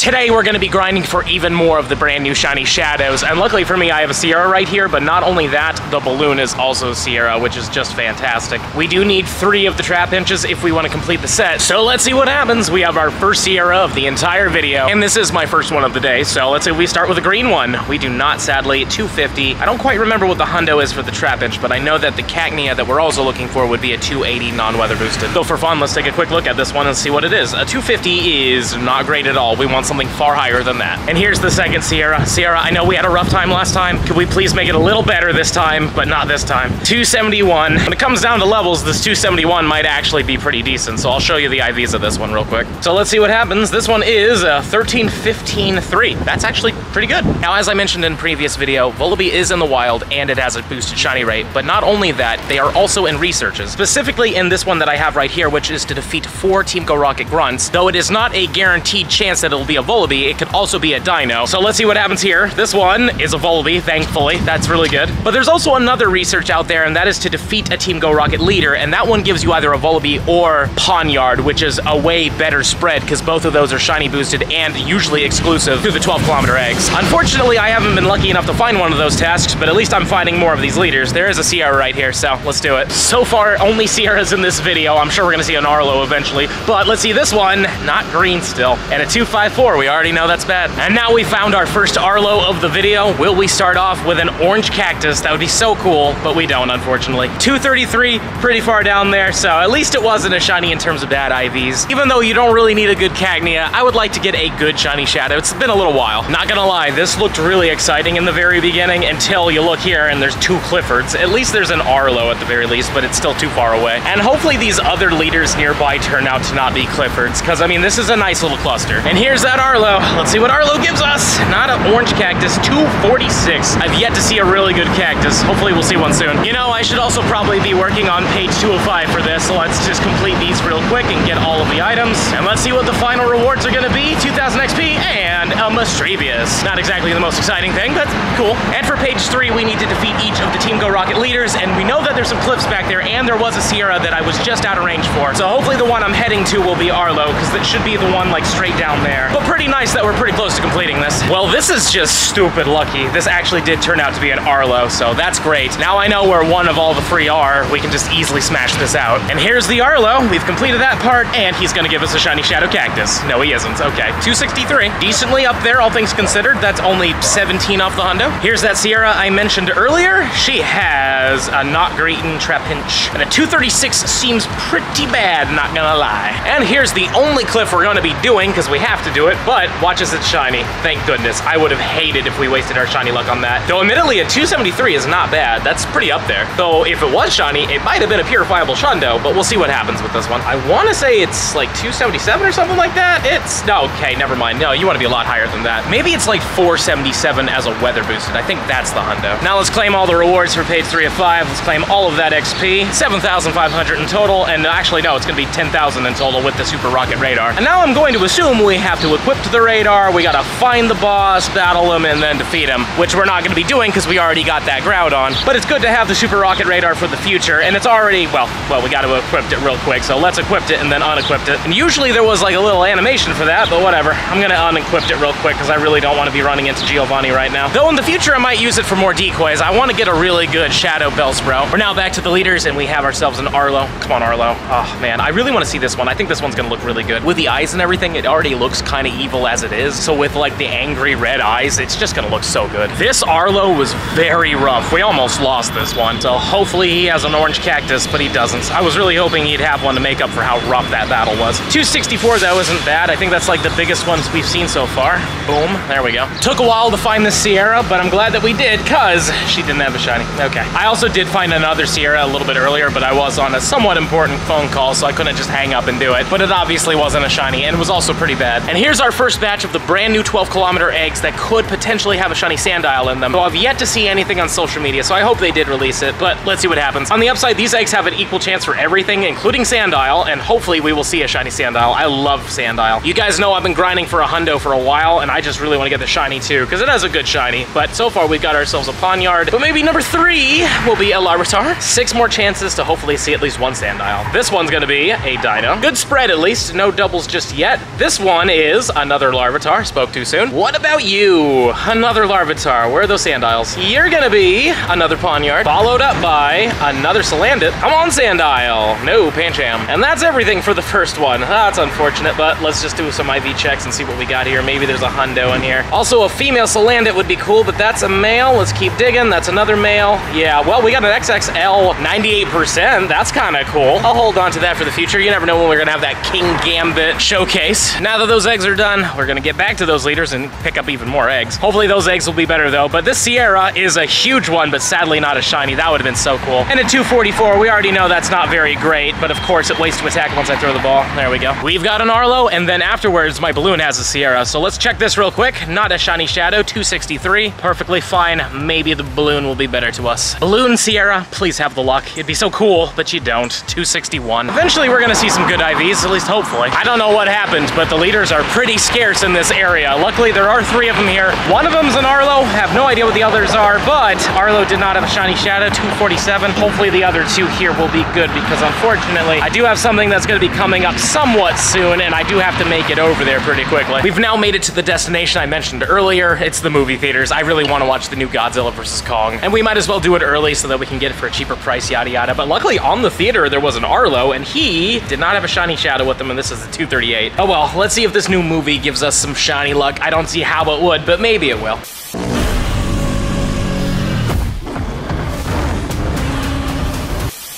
Today we're going to be grinding for even more of the brand new shiny shadows, and luckily for me I have a Sierra right here, but not only that, the balloon is also Sierra, which is just fantastic. We do need 3 of the Trapinches if we want to complete the set, so let's see what happens. We have our first Sierra of the entire video, and this is my first one of the day, so let's say we start with a green one. We do not, sadly, 250. I don't quite remember what the hundo is for the Trapinch, but I know that the Cacnea that we're also looking for would be a 280 non-weather boosted. So for fun, let's take a quick look at this one and see what it is. A 250 is not great at all. We want something far higher than that. And here's the second Sierra. Sierra, I know we had a rough time last time. Could we please make it a little better this time? But not this time. 271. When it comes down to levels, this 271 might actually be pretty decent, so I'll show you the IVs of this one real quick. So let's see what happens. This one is a 13-15-3. That's actually pretty good. Now, as I mentioned in previous video, Volibee is in the wild and it has a boosted shiny rate, but not only that, they are also in researches, specifically in this one that I have right here, which is to defeat 4 Team Go Rocket grunts, though it is not a guaranteed chance that it'll be a Volibee, it could also be a Deino. So let's see what happens here. This one is a Volibee, thankfully. That's really good. But there's also another research out there, and that is to defeat a Team Go Rocket leader, and that one gives you either a Volibee or Pawnyard, which is a way better spread, because both of those are shiny boosted and usually exclusive to the 12-kilometer eggs. Unfortunately, I haven't been lucky enough to find one of those tasks, but at least I'm finding more of these leaders. There is a Sierra right here, so let's do it. So far, only Sierras in this video. I'm sure we're gonna see an Arlo eventually, but let's see this one. Not green still. And a 254. We already know that's bad. And now we found our first Arlo of the video. Will we start off with an orange cactus? That would be so cool, but we don't, unfortunately. 233, pretty far down there, so at least it wasn't a shiny in terms of bad IVs. Even though you don't really need a good Cacnea, I would like to get a good shiny shadow. It's been a little while. Not gonna lie, this looked really exciting in the very beginning until you look here and there's 2 Cliffords. At least there's an Arlo at the very least, but it's still too far away. And hopefully these other leaders nearby turn out to not be Cliffords, because I mean, this is a nice little cluster. And here's that Arlo. Let's see what Arlo gives us. Not an orange cactus, 246. I've yet to see a really good cactus. Hopefully we'll see one soon. You know, I should also probably be working on page 205 for this, so let's just complete these real quick and get all of the items. And let's see what the final rewards are gonna be. 2000 XP and a Mastravius. Not exactly the most exciting thing, but cool. And for page 3, we need to defeat each of the Team Go Rocket leaders, and we know that there's some cliffs back there, and there was a Sierra that I was just out of range for. So hopefully the one I'm heading to will be Arlo, because that should be the one like straight down there. But pretty nice that we're pretty close to completing this. Well, this is just stupid lucky. This actually did turn out to be an Arlo, so that's great. Now I know where one of all the 3 are. We can just easily smash this out. And here's the Arlo. We've completed that part, and he's gonna give us a shiny shadow cactus. No, he isn't. Okay, 263. Decently up there, all things considered. That's only 17 off the hundo. Here's that Sierra I mentioned earlier. She has a not greeting Trapinch. And a 236 seems pretty bad, not gonna lie. And here's the only cliff we're gonna be doing, because we have to do it, but watch as it's shiny. Thank goodness. I would have hated if we wasted our shiny luck on that. Though admittedly, a 273 is not bad. That's pretty up there. Though if it was shiny, it might have been a purifiable shundo, but we'll see what happens with this one. I want to say it's like 277 or something like that. It's... no, okay, never mind. No, you want to be a lot higher than that. Maybe it's like 477 as a weather boosted. I think that's the hundo. Now let's claim all the rewards for page 3 of 5. Let's claim all of that XP. 7,500 in total, and actually no, it's going to be 10,000 in total with the Super Rocket Radar. And now I'm going to assume we have to equip the radar, we gotta find the boss, battle him, and then defeat him, which we're not gonna be doing because we already got that Groudon. But it's good to have the Super Rocket Radar for the future, and it's already, well, we gotta equip it real quick, so let's equip it and then unequip it. And usually there was like a little animation for that, but whatever. I'm gonna unequip it real quick because I really don't want to be running into Giovanni right now. Though in the future I might use it for more decoys. I want to get a really good Shadow Bellsprout. We're now back to the leaders, and we have ourselves an Arlo. Come on, Arlo. Oh, man, I really want to see this one. I think this one's gonna look really good. With the eyes and everything, it already looks kind of evil as it is, so with like the angry red eyes, it's just gonna look so good. This Arlo was very rough. We almost lost this one, so hopefully he has an orange cactus, but he doesn't. I was really hoping he'd have one to make up for how rough that battle was. 264 though isn't bad. I think that's like the biggest ones we've seen so far. Boom, there we go. Took a while to find this Sierra, but I'm glad that we did, cause she didn't have a shiny. Okay. I also did find another Sierra a little bit earlier, but I was on a somewhat important phone call, so I couldn't just hang up and do it, but it obviously wasn't a shiny, and it was also pretty bad. And here's our first batch of the brand new 12-kilometer eggs that could potentially have a shiny Sandile in them. So I've yet to see anything on social media, so I hope they did release it, but let's see what happens. On the upside, these eggs have an equal chance for everything, including Sandile, and hopefully we will see a shiny Sandile. I love Sandile. You guys know I've been grinding for a hundo for a while, and I just really want to get the shiny too, because it has a good shiny, but so far we've got ourselves a Pawnyard, but maybe number 3 will be a Larvitar. 6 more chances to hopefully see at least one Sandile. This one's gonna be a Deino. Good spread at least, no doubles just yet. This one is another Another Larvitar. Spoke too soon. What about you? Another Larvitar. Where are those Sandiles? You're gonna be another Pawniard, followed up by another Salandit. Come on, Sandile. No, Pancham. And that's everything for the first one. That's unfortunate, but let's just do some IV checks and see what we got here. Maybe there's a hundo in here. Also, a female Salandit would be cool, but that's a male. Let's keep digging. That's another male. Yeah, well, we got an XXL 98%. That's kind of cool. I'll hold on to that for the future. You never know when we're gonna have that King Gambit showcase. Now that those eggs are done, we're gonna get back to those leaders and pick up even more eggs. Hopefully those eggs will be better though, but this Sierra is a huge one, but sadly not a shiny. That would have been so cool. And at 244, we already know that's not very great, but of course it waits to attack once I throw the ball. There we go. We've got an Arlo, and then afterwards my balloon has a Sierra. So let's check this real quick. Not a shiny shadow, 263. Perfectly fine. Maybe the balloon will be better to us. Balloon Sierra, please have the luck. It'd be so cool, but you don't. 261. Eventually we're gonna see some good IVs, at least hopefully. I don't know what happened, but the leaders are pretty scarce in this area. Luckily there are three of them here. One of them's an Arlo. I have no idea what the others are, but Arlo did not have a shiny shadow, 247. Hopefully the other two here will be good, because unfortunately I do have something that's gonna be coming up somewhat soon, and I do have to make it over there pretty quickly. We've now made it to the destination I mentioned earlier. It's the movie theaters. I really wanna watch the new Godzilla versus Kong, and we might as well do it early so that we can get it for a cheaper price, yada yada. But luckily on the theater there was an Arlo, and he did not have a shiny shadow with him, and this is a 238. Oh well, let's see if this new movie gives us some shiny luck. I don't see how it would, but maybe it will.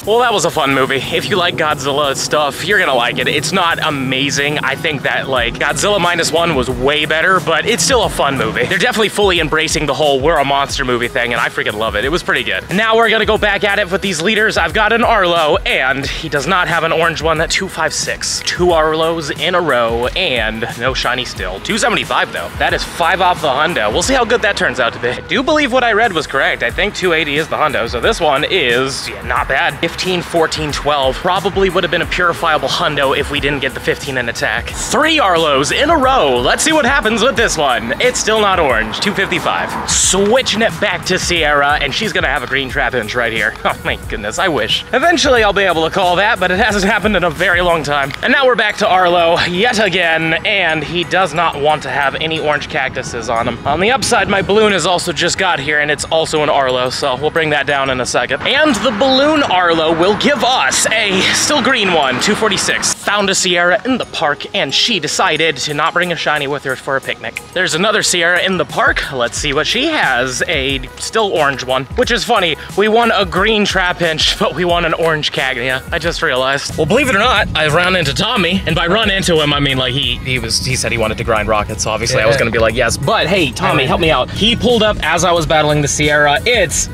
Well, that was a fun movie. If you like Godzilla stuff, you're gonna like it. It's not amazing. I think that, like, Godzilla Minus One was way better, but it's still a fun movie. They're definitely fully embracing the whole we're a monster movie thing, and I freaking love it. It was pretty good. Now we're gonna go back at it with these leaders. I've got an Arlo, and he does not have an orange one. That 256. Two Arlos in a row, and no shiny still. 275, though. That is five off the hundo. We'll see how good that turns out to be. I do believe what I read was correct. I think 280 is the hundo, so this one is, yeah, not bad. 15, 14, 12. Probably would have been a purifiable hundo if we didn't get the 15 in attack. Three Arlos in a row. Let's see what happens with this one. It's still not orange. 255. Switching it back to Sierra, and she's gonna have a green Trapinch right here. Oh my goodness, I wish. Eventually I'll be able to call that, but it hasn't happened in a very long time. And now we're back to Arlo yet again, and he does not want to have any orange cactuses on him. On the upside, my balloon has also just got here, and it's also an Arlo, so we'll bring that down in a second. And the balloon Arlo will give us a still green one, 246. Found a Sierra in the park, and she decided to not bring a shiny with her for a picnic. There's another Sierra in the park. Let's see what she has. A still orange one, which is funny. We won a green Trapinch, but we won an orange Cacnea. I just realized. Well, believe it or not, I ran into Tommy, and by run into him, I mean like he said he wanted to grind rockets, so obviously yeah. I was gonna be like, yes, but hey, Tommy, help me out. He pulled up as I was battling the Sierra. It's...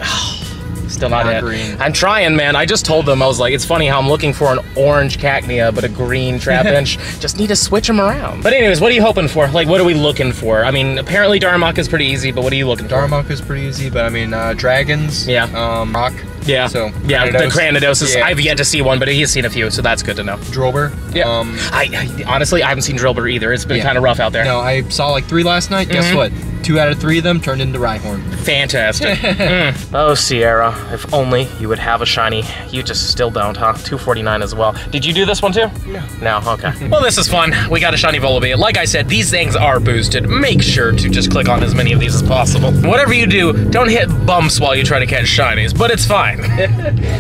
still not it. Green. I'm trying, man. I just told them, I was like, it's funny how I'm looking for an orange Cacnea, but a green Trapinch. Just need to switch them around. But anyways, what are you hoping for? Like, what are we looking for? I mean, apparently Darmok is pretty easy, but what are you looking for? Darmok is pretty easy, but I mean, dragons. Yeah. Rock. Yeah. So, yeah, Cranidos. The Cranidos is, yeah. I've yet to see one, but he's seen a few, so that's good to know. Drilbur. Yeah. I honestly, I haven't seen Drilbur either. It's been kind of rough out there. No, I saw like three last night. Guess what? 2 out of 3 of them turned into Rhyhorn. Fantastic. Oh, Sierra, if only you would have a shiny. You just still don't, huh? 249 as well. Did you do this one too? No. No, okay. Well, this is fun. We got a shiny Volibee. Like I said, these things are boosted. Make sure to just click on as many of these as possible. Whatever you do, don't hit bumps while you try to catch shinies, but it's fine.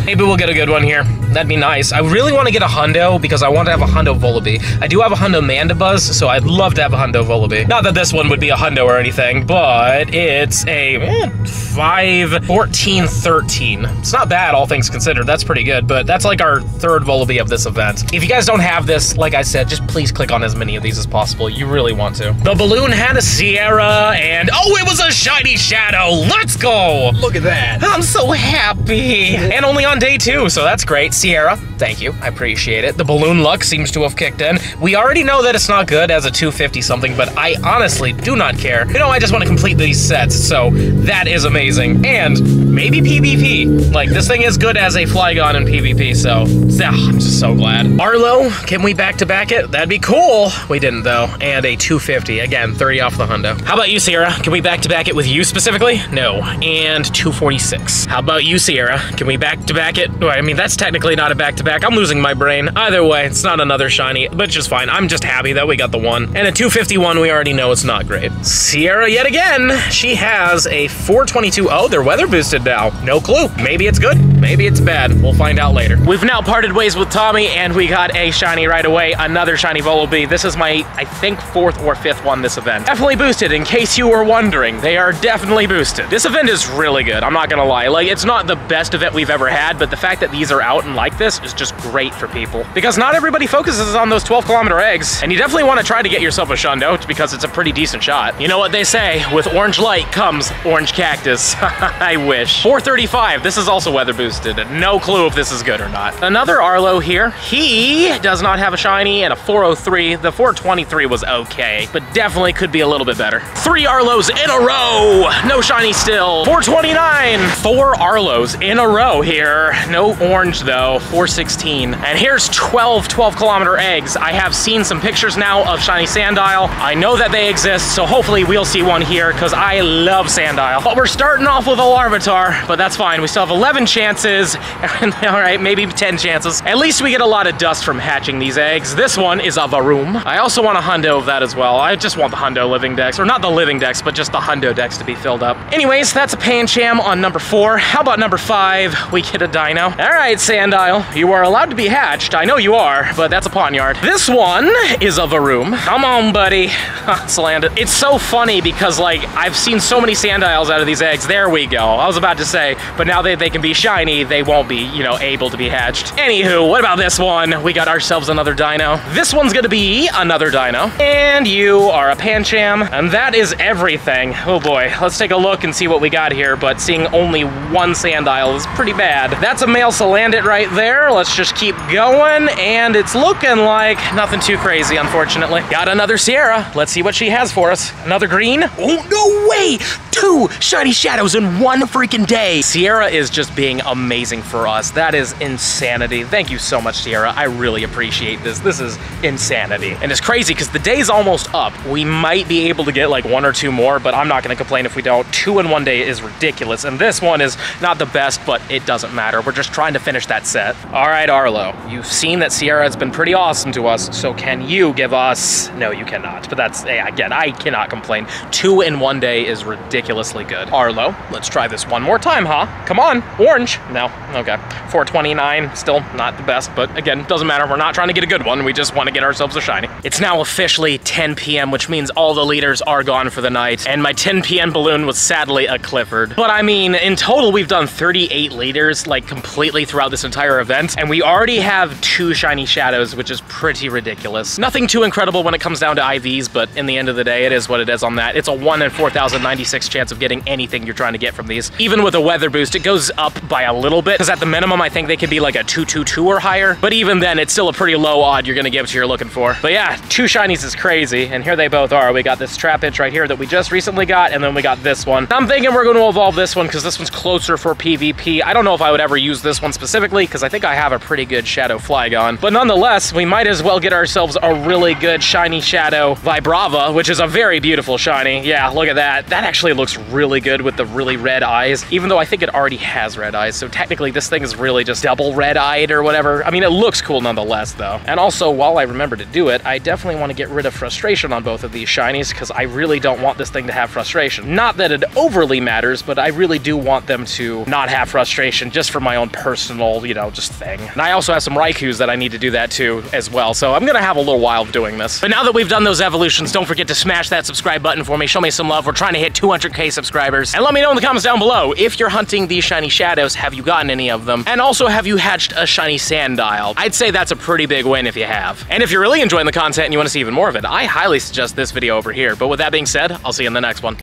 Maybe we'll get a good one here. That'd be nice. I really want to get a hundo because I want to have a hundo Volibee. I do have a hundo Mandibuzz, so I'd love to have a hundo Volibee. Not that this one would be a hundo or anything, but it's a 5, 14, 13. It's not bad, all things considered. That's pretty good, but that's like our third Volibee of this event. If you guys don't have this, like I said, just please click on as many of these as possible. You really want to. The balloon had a Sierra, and oh, it was a shiny shadow. Let's go. Look at that. I'm so happy. And only on day 2, so that's great. Sierra, thank you. I appreciate it. The balloon luck seems to have kicked in. We already know that it's not good as a 250 something, but I honestly do not care. You know, I I just want to complete these sets, so that is amazing. And maybe PvP. Like, this thing is good as a Flygon in PvP, so I'm just so glad. Arlo, can we back-to-back it? That'd be cool. We didn't, though. And a 250. Again, 30 off the hundo. How about you, Sierra? Can we back-to-back it with you specifically? No. And 246. How about you, Sierra? Can we back-to-back it? Well, I mean, that's technically not a back-to-back. I'm losing my brain. Either way, it's not another shiny, but it's just fine. I'm just happy that we got the one. And a 251, we already know it's not great. Sierra, yet again, she has a 422. Oh, they're weather boosted now. No clue. Maybe it's good. Maybe it's bad. We'll find out later. We've now parted ways with Tommy, and we got a shiny right away. Another shiny Volibee. This is my, I think, 4th or 5th one this event. Definitely boosted, in case you were wondering. They are definitely boosted. This event is really good. I'm not gonna lie. Like, it's not the best event we've ever had, but the fact that these are out and like this is just great for people. Because not everybody focuses on those 12-kilometer eggs, and you definitely want to try to get yourself a shundo, because it's a pretty decent shot. You know what they say, with orange light comes orange cactus. I wish. 435, this is also weather boosted. No clue if this is good or not. Another Arlo here. He does not have a shiny, and a 403. The 423 was okay, but definitely could be a little bit better. 3 Arlos in a row! No shiny still. 429! 4 Arlos in a row here. No orange though. 416. And here's 12 kilometer eggs. I have seen some pictures now of shiny Sandile. I know that they exist, so hopefully we'll see one here, because I love Sandile. But we're starting off with a Larvitar, but that's fine. We still have 11 chances. All right, maybe 10 chances. At least we get a lot of dust from hatching these eggs. This one is a Varum. I also want a hundo of that as well. I just want the hundo living decks, or not the living decks, but just the hundo decks to be filled up. Anyways, that's a Pancham on number 4. How about number 5? We get a Deino. All right, Sandile, you are allowed to be hatched. I know you are, but that's a Pawnyard. This one is a Varum. Come on, buddy. Salandit. It's so funny because, like, I've seen so many Sandiles out of these eggs. There we go. I was about to say, but now that they can be shiny, they won't be, you know, able to be hatched. Anywho, what about this one? We got ourselves another Deino. This one's gonna be another Deino. And you are a Pancham. And that is everything. Oh boy, let's take a look and see what we got here, but seeing only one Sandile is pretty bad. That's a male Salandit right there. Let's just keep going, and it's looking like nothing too crazy, unfortunately. Got another Sierra. Let's see what she has for us. Another green. Oh, no way! 2 shiny shadows in one freaking day. Sierra is just being amazing for us. That is insanity. Thank you so much, Sierra. I really appreciate this. This is insanity. And it's crazy because the day's almost up. We might be able to get like 1 or 2 more, but I'm not going to complain if we don't. 2 in one day is ridiculous. And this one is not the best, but it doesn't matter. We're just trying to finish that set. All right, Arlo, you've seen that Sierra has been pretty awesome to us, so can you give us... No, you cannot. But that's, again, I cannot complain. 2 in one day is ridiculously good. Arlo, let's try this one more time, huh? Come on, orange. No, okay. 429, still not the best, but again, doesn't matter. We're not trying to get a good one. We just want to get ourselves a shiny. It's now officially 10 p.m., which means all the leaders are gone for the night, and my 10 p.m. balloon was sadly a Clifford. But I mean, in total, we've done 38 leaders, like, completely throughout this entire event, and we already have 2 shiny shadows, which is pretty ridiculous. Nothing too incredible when it comes down to IVs, but in the end of the day, it is what it is on that. It's a 1 in 4,096 chance of getting anything you're trying to get from these. Even with a weather boost, it goes up by a little bit, because at the minimum, I think they could be like a 222 or higher, but even then, it's still a pretty low odd you're gonna get what you're looking for. But yeah, 2 shinies is crazy, and here they both are. We got this Trapinch right here that we just recently got, and then we got this one. I'm thinking we're gonna evolve this one, because this one's closer for PvP. I don't know if I would ever use this one specifically, because I think I have a pretty good Shadow Flygon, but nonetheless, we might as well get ourselves a really good shiny Shadow Vibrava, which is a very beautiful shiny. Yeah, look at that. That actually looks really good with the really red eyes, even though I think it already has red eyes, so technically this thing is really just double red-eyed or whatever. I mean, it looks cool nonetheless, though. And also, while I remember to do it, I definitely want to get rid of frustration on both of these shinies, because I really don't want this thing to have frustration. Not that it overly matters, but I really do want them to not have frustration just for my own personal, you know, just thing. And I also have some Raikus that I need to do that too as well, so I'm gonna have a little while of doing this. But now that we've done those evolutions, don't forget to smash that subscribe button for me. Show me some love. We're trying to hit 200K subscribers. And let me know in the comments down below, if you're hunting these shiny shadows, have you gotten any of them? And also, have you hatched a shiny Sandile? I'd say that's a pretty big win if you have. And if you're really enjoying the content and you want to see even more of it, I highly suggest this video over here. But with that being said, I'll see you in the next one.